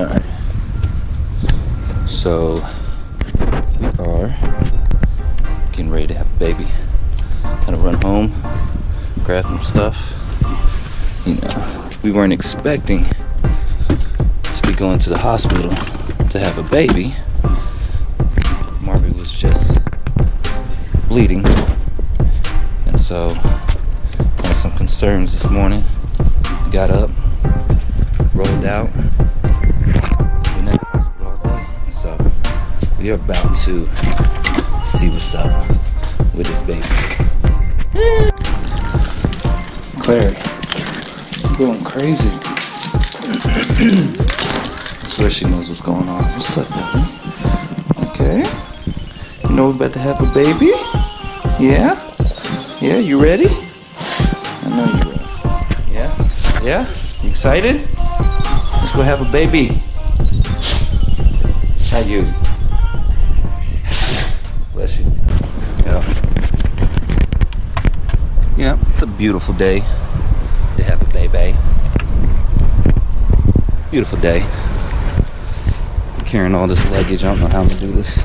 All right. So we are getting ready to have a baby. Gonna run home, grab some stuff. You know, we weren't expecting to be going to the hospital to have a baby. Marvy was just bleeding, and so had some concerns this morning. Got up, rolled out. So we are about to see what's up with this baby. Claire, you're going crazy. I swear she knows what's going on. What's up, baby? Okay. You know we're about to have a baby? Yeah? Yeah, you ready? I know you are. Yeah? Yeah? You excited? Let's go have a baby. Not you. Bless you. Yeah. Yeah, it's a beautiful day to have a baby. Beautiful day. I'm carrying all this luggage. I don't know how I'm gonna do this.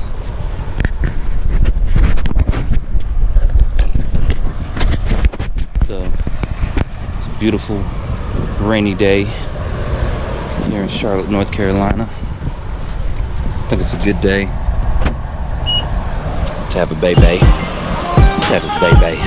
So it's a beautiful rainy day here in Charlotte, North Carolina. I think it's a good day to have a baby. To have a baby.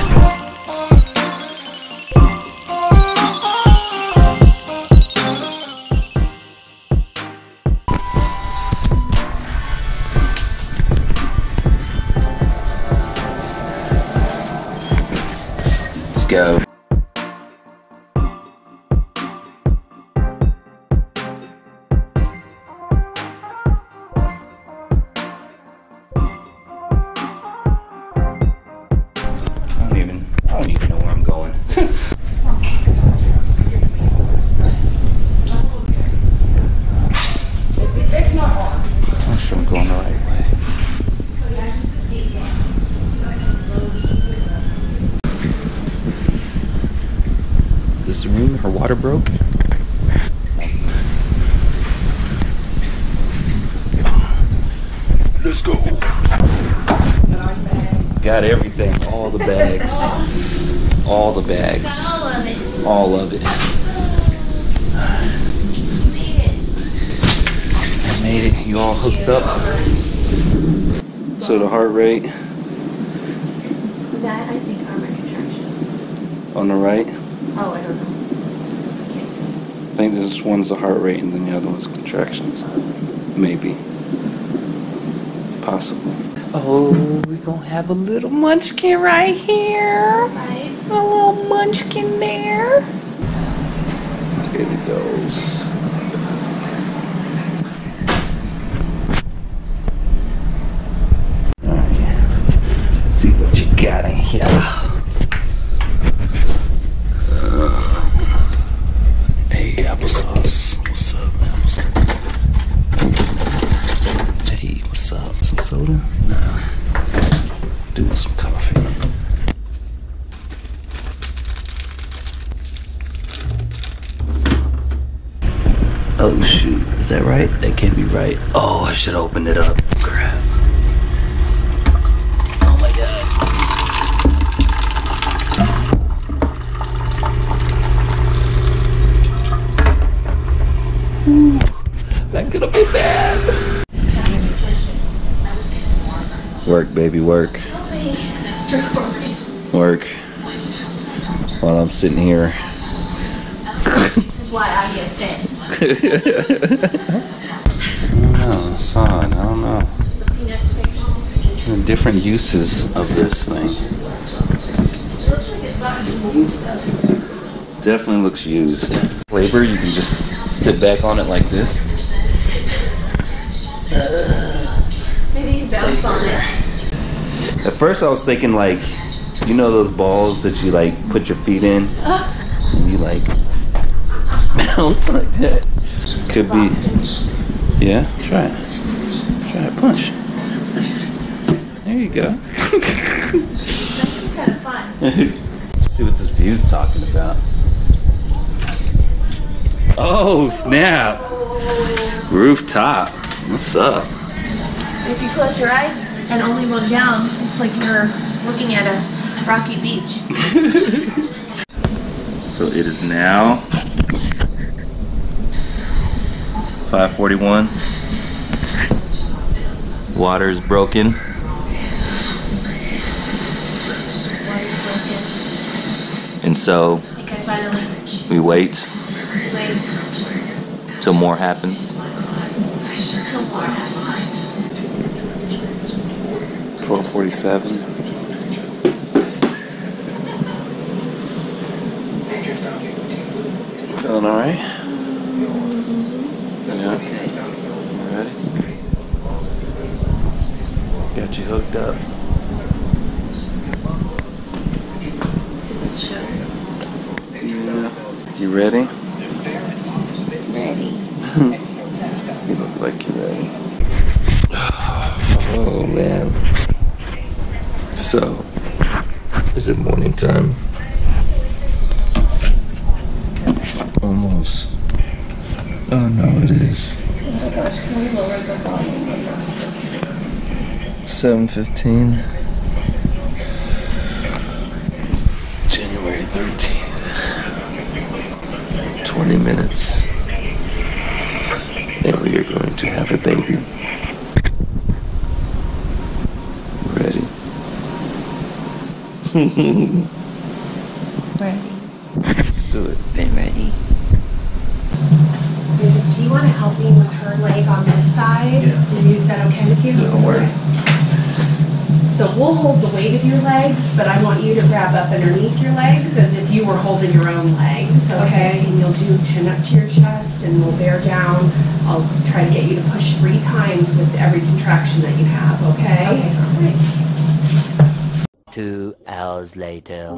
Let's go. I don't even know where I'm going. I'm sure I'm going the right way. Is this the room? Her water broke? Let's go. Got everything, all the bags, all the bags, all of it. I made it. You all hooked up. So the heart rate. That I think are my contractions. On the right. Oh, I don't know. I can't see. I think this one's the heart rate, and then the other one's contractions. Maybe. Possibly. Oh, we're gonna have a little munchkin right here. Right. A little munchkin there. Here it goes. All right. Let's see what you got in here. Hey, applesauce. What's up, man? What's up? Hey, what's up? Some soda? Doing some coffee. Oh shoot, is that right? That can't be right. Oh, I should open it up. Crap. Oh my god. Ooh, that could have been bad. Work, baby, work. Work while I'm sitting here. This is why I get fit. I don't know. The different uses of this thing. Definitely looks used. Labor, you can just sit back on it like this. Maybe you bounce on it. At first I was thinking like, you know those balls that you like put your feet in and you like bounce like that? Could be. Yeah, try it. Try it, punch. There you go. That's just kind of fun. Let's see what this view's talking about. Oh snap. Rooftop. What's up? If you close your eyes and only look down, it's like you're looking at a rocky beach. So it is now 5:41. Water is broken. And so we wait till more happens. Till more happens. 12:47. Feeling all right? Yeah. You ready? Got you hooked up. Is it sugar? Yeah. You ready? Ready. You look like you're ready. Oh man. So, is it morning time? Almost. Oh no, it is. 7:15. January 13th. 20 minutes. And we are going to have a baby. Ready. Let's do it. Been ready. Music, do you want to help me with her leg on this side? Yeah. Is that okay with you? Don't worry. Okay. So we'll hold the weight of your legs, but I want you to grab up underneath your legs as if you were holding your own legs, okay? And you'll do chin up to your chest and we'll bear down. I'll try to get you to push 3 times with every contraction that you have, okay? Okay. All right. 2 hours later.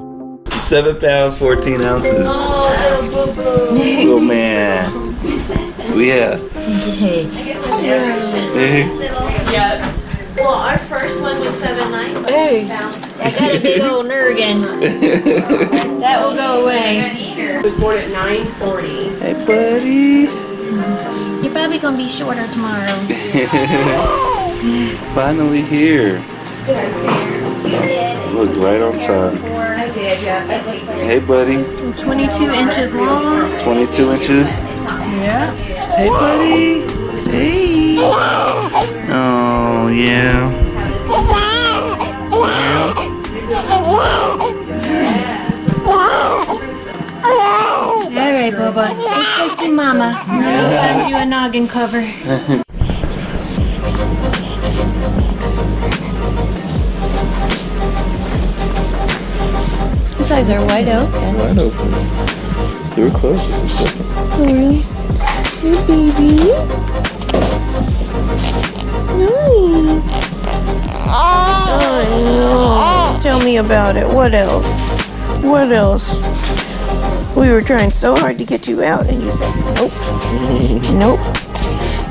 7 pounds, 14 ounces. Oh, little man. Yeah. Yep. Well, our first one was 7.9. Hey. I got a big old Nergan. That will go away. I was born at 9:40. Hey, buddy. You're probably gonna be shorter tomorrow. Finally here. Look right on time. I did, yeah. Hey, buddy. I'm 22 inches long. 22 inches? Yeah. Hey, buddy. Hey. Oh, yeah. All right, Bubba. Let's go see Mama. I'll find you a noggin cover. Eyes are wide open. Wide open. You were close just a second. Oh really? Hey baby. Nice. Oh no. Tell me about it. What else? What else? We were trying so hard to get you out and you said nope. Nope.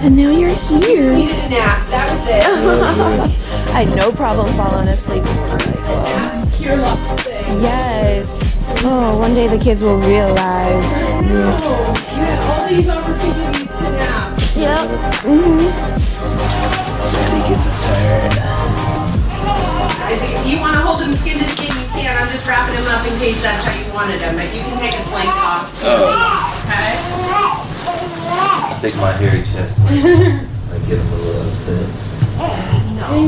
And now you're here. You needed a nap. That was it. I had no problem falling asleep. Yes. Oh, one day the kids will realize. I know. You had all these opportunities to nap. Yep. Daddy gets a turn. If you want to hold him skin to skin, you can. I'm just wrapping him up in case that's how you wanted him. But you can take his blanket off. Oh. Okay? I think my hairy chest might get him a little upset. No.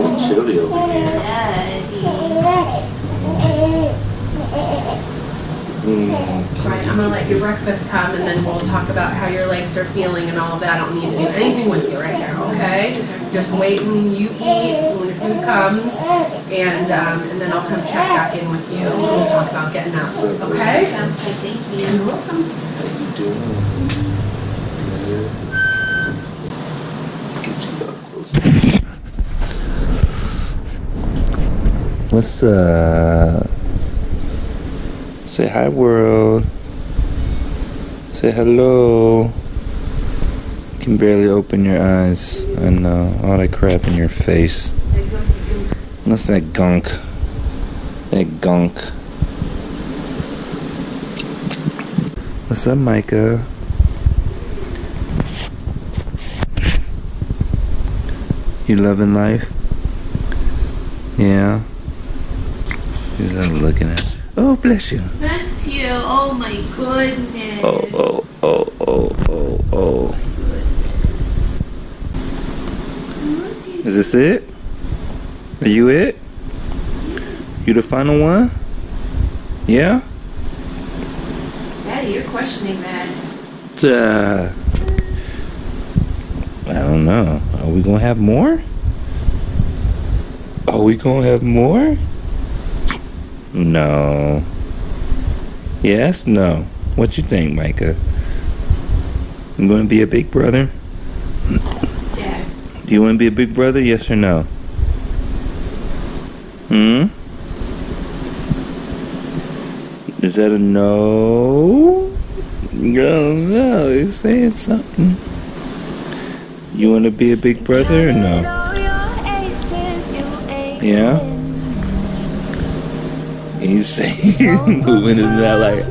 It's chilly over here. Right, I'm gonna let your breakfast come and then we'll talk about how your legs are feeling and all of that. I don't need to do anything with you right now, okay? Just wait when you eat, when your food comes, and then I'll come check back in with you and we'll talk about getting up, okay? Sounds good, thank you. You're welcome. How you doing? Let's get you up close. What's up? Say hi, world. Say hello. You can barely open your eyes. I know. All that crap in your face. What's that gunk? That gunk. What's up, Micah? You loving life? Yeah. He's not looking at. Oh, bless you. Bless you. Oh my goodness. Oh, oh, oh, oh, oh, oh. Is this it? Are you it? You the final one? Yeah? Daddy, you're questioning that. I don't know. Are we gonna have more? Are we gonna have more? No. Yes? No. What you think, Micah? You gonna be a big brother? Yeah. Do you wanna be a big brother? Yes or no? Hmm? Is that a no? Girl, no, it's saying something. You want to be a big brother or no? Yeah? He's saying, he's moving his mouth like,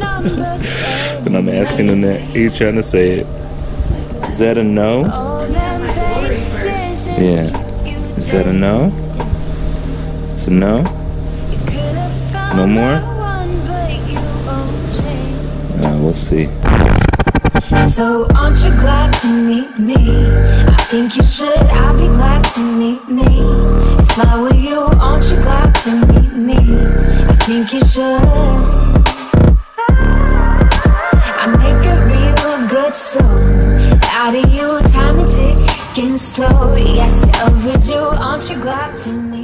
when I'm asking him that, he's trying to say it. Is that a no? Yeah. Is that a no? It's a no? No more? We'll see. So aren't you glad to meet me? I think you should. I'd be glad to meet me. If I were you, aren't you glad to meet me? I think you should. I make a real good soul out of you. Time is ticking slow. Yes, you're overdue. Aren't you glad to meet me?